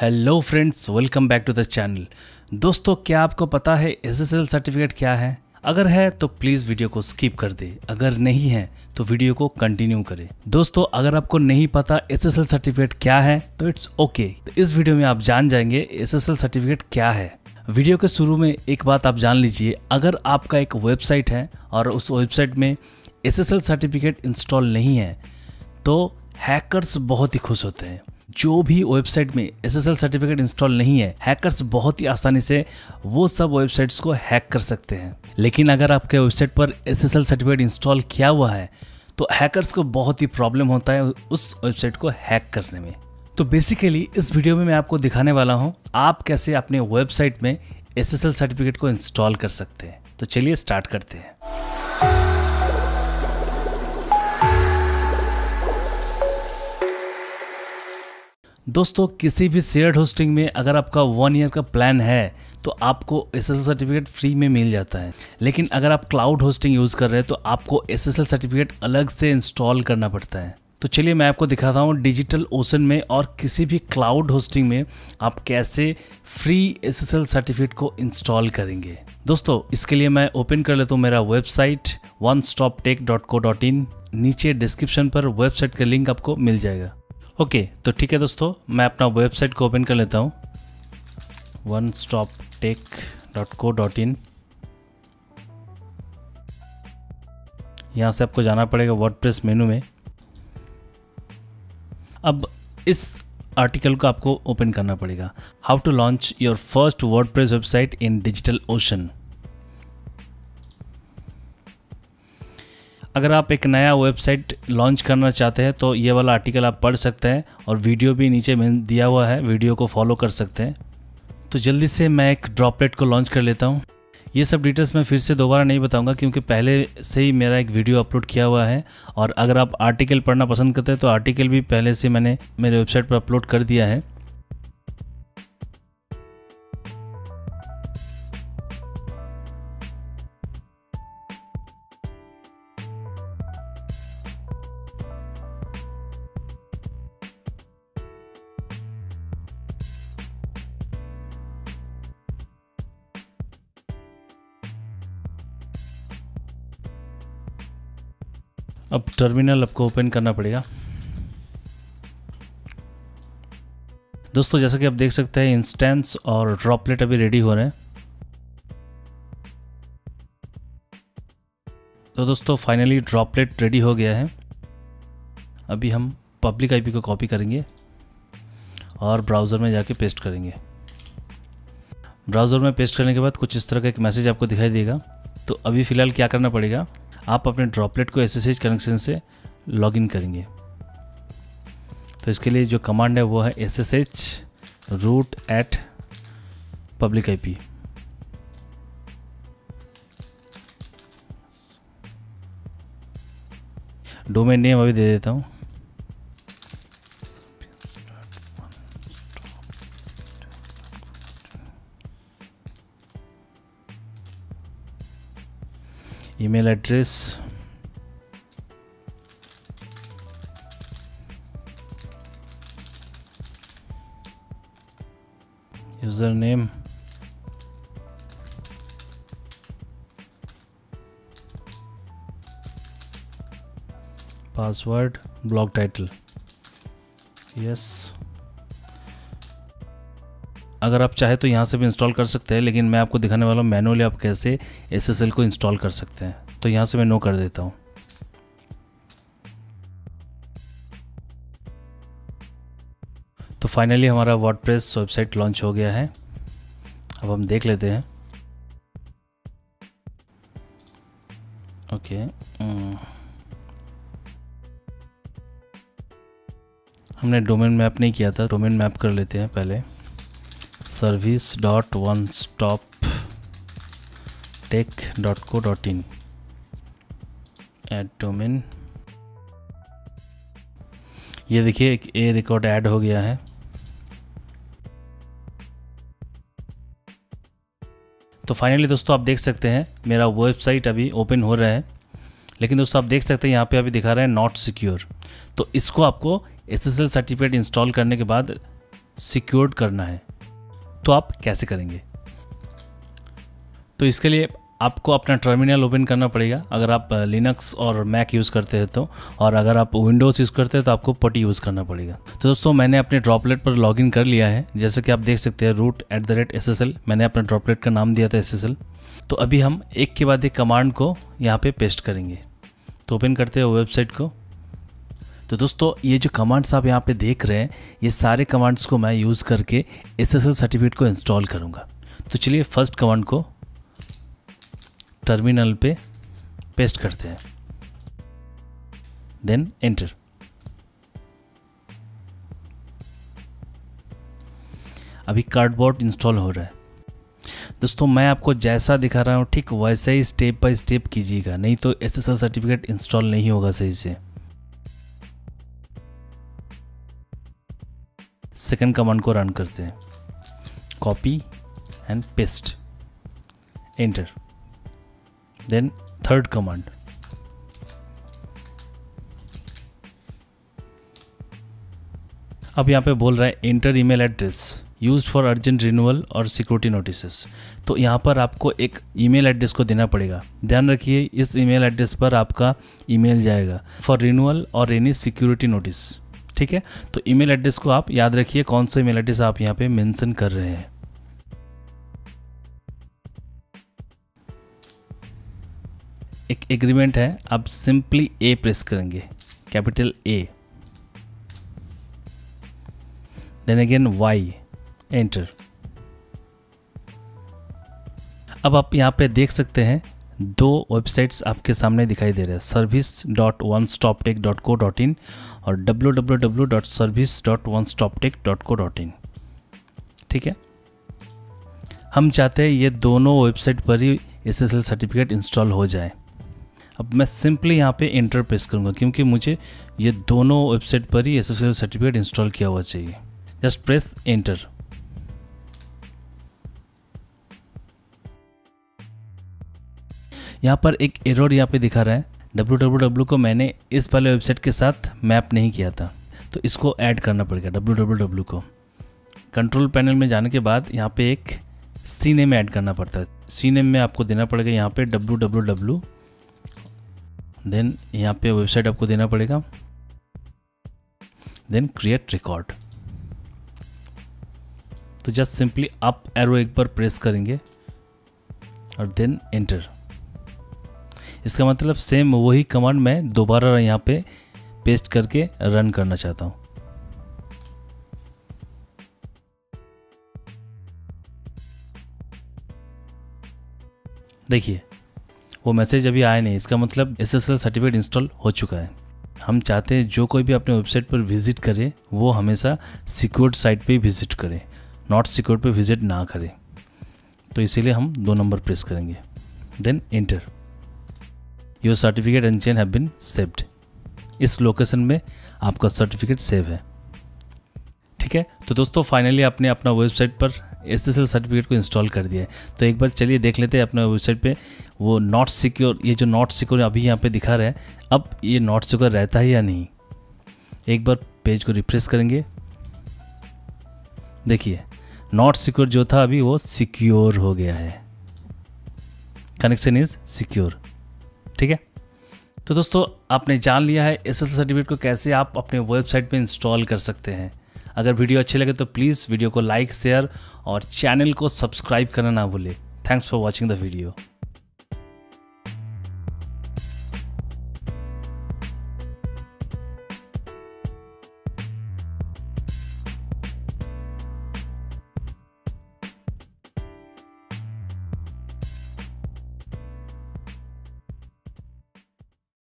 Hello friends, welcome back to the channel. दोस्तों, क्या आपको पता है एसएसएल सर्टिफिकेट क्या है? अगर है तो प्लीज़ वीडियो को स्किप कर दे, अगर नहीं है तो वीडियो को कंटिन्यू करें। दोस्तों, अगर आपको नहीं पता एसएसएल सर्टिफिकेट क्या है तो इट्स ओके। तो इस वीडियो में आप जान जाएंगे एसएसएल सर्टिफिकेट क्या है। वीडियो के शुरू में एक बात आप जान लीजिए, अगर आपका एक वेबसाइट है और उस वेबसाइट में एसएसएल सर्टिफिकेट इंस्टॉल नहीं है तो हैकर्स बहुत ही खुश होते हैं। जो भी वेबसाइट में एसएसएल सर्टिफिकेट इंस्टॉल नहीं है, हैकर्स बहुत ही आसानी से वो सब वेबसाइट्स को हैक कर सकते हैं। लेकिन अगर आपके वेबसाइट पर एसएसएल सर्टिफिकेट इंस्टॉल किया हुआ है तो हैकर्स को बहुत ही प्रॉब्लम होता है उस वेबसाइट को हैक करने में। तो बेसिकली इस वीडियो में मैं आपको दिखाने वाला हूँ आप कैसे अपने वेबसाइट में एसएसएल सर्टिफिकेट को इंस्टॉल कर सकते हैं। तो चलिए स्टार्ट करते हैं। दोस्तों, किसी भी शेयर्ड होस्टिंग में अगर आपका 1 ईयर का प्लान है तो आपको एसएसएल सर्टिफिकेट फ्री में मिल जाता है। लेकिन अगर आप क्लाउड होस्टिंग यूज़ कर रहे हैं तो आपको एसएसएल सर्टिफिकेट अलग से इंस्टॉल करना पड़ता है। तो चलिए मैं आपको दिखाता हूँ डिजिटल ओशन में और किसी भी क्लाउड होस्टिंग में आप कैसे फ्री एसएसएल सर्टिफिकेट को इंस्टॉल करेंगे। दोस्तों, इसके लिए मैं ओपन कर लेता हूँ मेरा वेबसाइट onestoptech.co.in। नीचे डिस्क्रिप्शन पर वेबसाइट का लिंक आपको मिल जाएगा। तो ठीक है दोस्तों, मैं अपना वेबसाइट को ओपन कर लेता हूँ onestoptech.co.in। यहाँ से आपको जाना पड़ेगा वर्डप्रेस मेनू में। अब इस आर्टिकल को आपको ओपन करना पड़ेगा, how to launch your first WordPress website in Digital Ocean. अगर आप एक नया वेबसाइट लॉन्च करना चाहते हैं तो ये वाला आर्टिकल आप पढ़ सकते हैं और वीडियो भी नीचे में दिया हुआ है, वीडियो को फॉलो कर सकते हैं। तो जल्दी से मैं एक ड्रॉपलेट को लॉन्च कर लेता हूँ। ये सब डिटेल्स मैं फिर से दोबारा नहीं बताऊँगा क्योंकि पहले से ही मेरा एक वीडियो अपलोड किया हुआ है। और अगर आप आर्टिकल पढ़ना पसंद करते हैं तो आर्टिकल भी पहले से मैंने मेरे वेबसाइट पर अपलोड कर दिया है। अब टर्मिनल आपको ओपन करना पड़ेगा। दोस्तों, जैसा कि आप देख सकते हैं इंस्टेंस और ड्रॉपलेट अभी रेडी हो रहे हैं। तो दोस्तों, फाइनली ड्रॉपलेट रेडी हो गया है। अभी हम पब्लिक आईपी को कॉपी करेंगे और ब्राउज़र में जाके पेस्ट करेंगे। ब्राउज़र में पेस्ट करने के बाद कुछ इस तरह का एक मैसेज आपको दिखाई देगा। तो अभी फ़िलहाल क्या करना पड़ेगा, आप अपने ड्रॉपलेट को एसएसएच कनेक्शन से लॉगिन करेंगे। तो इसके लिए जो कमांड है वो है ssh root@public IP। Domain name अभी दे देता हूँ। Email address user name password blog title yes. अगर आप चाहे तो यहाँ से भी इंस्टॉल कर सकते हैं, लेकिन मैं आपको दिखाने वाला हूँ मैनुअली आप कैसे एसएसएल को इंस्टॉल कर सकते हैं। तो यहाँ से मैं नो कर देता हूँ। तो फाइनली हमारा वर्डप्रेस वेबसाइट लॉन्च हो गया है। अब हम देख लेते हैं। हमने डोमेन मैप नहीं किया था, डोमेन मैप कर लेते हैं पहले। service.onestoptech.co.in add domain. ये देखिए एक ए रिकॉर्ड ऐड हो गया है। तो फाइनली दोस्तों, आप देख सकते हैं मेरा वेबसाइट अभी ओपन हो रहा है। लेकिन दोस्तों, आप देख सकते हैं यहाँ पे अभी दिखा रहा है नॉट सिक्योर। तो इसको आपको एसएसएल सर्टिफिकेट इंस्टॉल करने के बाद सिक्योर्ड करना है, तो आप कैसे करेंगे? तो इसके लिए आपको अपना टर्मिनल ओपन करना पड़ेगा अगर आप लिनक्स और मैक यूज़ करते हैं तो, और अगर आप विंडोज़ यूज़ करते हैं तो आपको PuTTY यूज़ करना पड़ेगा। तो दोस्तों मैंने अपने ड्रॉपलेट पर लॉगिन कर लिया है, जैसे कि आप देख सकते हैं root@SSL, मैंने अपना ड्रॉपलेट का नाम दिया था SSL। तो अभी हम एक के बाद एक कमांड को यहाँ पर पेस्ट करेंगे। तो ओपन करते हैं वेबसाइट को। तो दोस्तों ये जो कमांड्स आप यहाँ पे देख रहे हैं, ये सारे कमांड्स को मैं यूज़ करके SSL सर्टिफिकेट को इंस्टॉल करूँगा। तो चलिए फर्स्ट कमांड को टर्मिनल पे पेस्ट करते हैं, देन एंटर। अभी कार्डबोर्ड इंस्टॉल हो रहा है। दोस्तों मैं आपको जैसा दिखा रहा हूँ ठीक वैसे ही स्टेप बाय स्टेप कीजिएगा, नहीं तो SSL सर्टिफिकेट इंस्टॉल नहीं होगा सही से। सेकंड कमांड को रन करते हैं, copy and paste, enter, then third command. अब यहाँ पे बोल रहा है enter email address used for urgent renewal और सिक्योरिटी नोटिसेस। तो यहाँ पर आपको एक ईमेल एड्रेस को देना पड़ेगा। ध्यान रखिए इस ईमेल एड्रेस पर आपका ईमेल जाएगा फॉर रिन्यूअल और एनी सिक्योरिटी नोटिस, ठीक है? तो ईमेल एड्रेस को आप याद रखिए कौन सा ईमेल एड्रेस आप यहाँ पे मेंशन कर रहे हैं। एक एग्रीमेंट है, आप सिंपली ए प्रेस करेंगे, capital A, then again Y, enter. अब आप यहाँ पे देख सकते हैं दो वेबसाइट्स आपके सामने दिखाई दे रहे हैं, service.onestoptech.co.in और www.service.onestoptech.co.in, ठीक है? हम चाहते हैं ये दोनों वेबसाइट पर ही SSL सर्टिफिकेट इंस्टॉल हो जाए। अब मैं सिंपली यहाँ पे एंटर प्रेस करूँगा क्योंकि मुझे ये दोनों वेबसाइट पर ही SSL सर्टिफिकेट इंस्टॉल किया हुआ चाहिए। Just press enter. यहाँ पर एक एरर यहाँ पे दिखा रहा है, www को मैंने इस वाले वेबसाइट के साथ मैप नहीं किया था, तो इसको ऐड करना पड़ेगा www को। कंट्रोल पैनल में जाने के बाद यहाँ पे एक CNAME ऐड करना पड़ता है। CNAME में आपको देना पड़ेगा यहाँ पे www, देन यहाँ पे वेबसाइट आपको देना पड़ेगा, देन क्रिएट रिकॉर्ड। तो जस्ट सिंपली अप एरो एक बार प्रेस करेंगे और देन एंटर। इसका मतलब सेम वही कमांड मैं दोबारा यहाँ पे पेस्ट करके रन करना चाहता हूँ। देखिए वो मैसेज अभी आया नहीं, इसका मतलब SSL सर्टिफिकेट इंस्टॉल हो चुका है। हम चाहते हैं जो कोई भी अपने वेबसाइट पर विजिट करे वो हमेशा सिक्योर्ड साइट पे विजिट करे, नॉट सिक्योर्ड पे विजिट ना करे। तो इसीलिए हम 2 नंबर प्रेस करेंगे, then enter. Your certificate and chain have been saved. इस लोकेशन में आपका सर्टिफिकेट सेव है, ठीक है? तो दोस्तों फाइनली आपने अपना वेबसाइट पर SSL सर्टिफिकेट को इंस्टॉल कर दिया है। तो एक बार चलिए देख लेते हैं अपने वेबसाइट पे वो नॉट सिक्योर, ये जो नॉट सिक्योर अभी यहाँ पे दिखा रहा है, अब ये नॉट सिक्योर रहता है या नहीं। एक बार पेज को रिफ्रेश करेंगे, देखिए नॉट सिक्योर जो था अभी वो सिक्योर हो गया है, कनेक्शन इज सिक्योर, ठीक है? तो दोस्तों आपने जान लिया है SSL सर्टिफिकेट को कैसे आप अपने वेबसाइट पे इंस्टॉल कर सकते हैं। अगर वीडियो अच्छे लगे तो प्लीज़ वीडियो को लाइक, शेयर और चैनल को सब्सक्राइब करना ना भूले। Thanks for watching the video.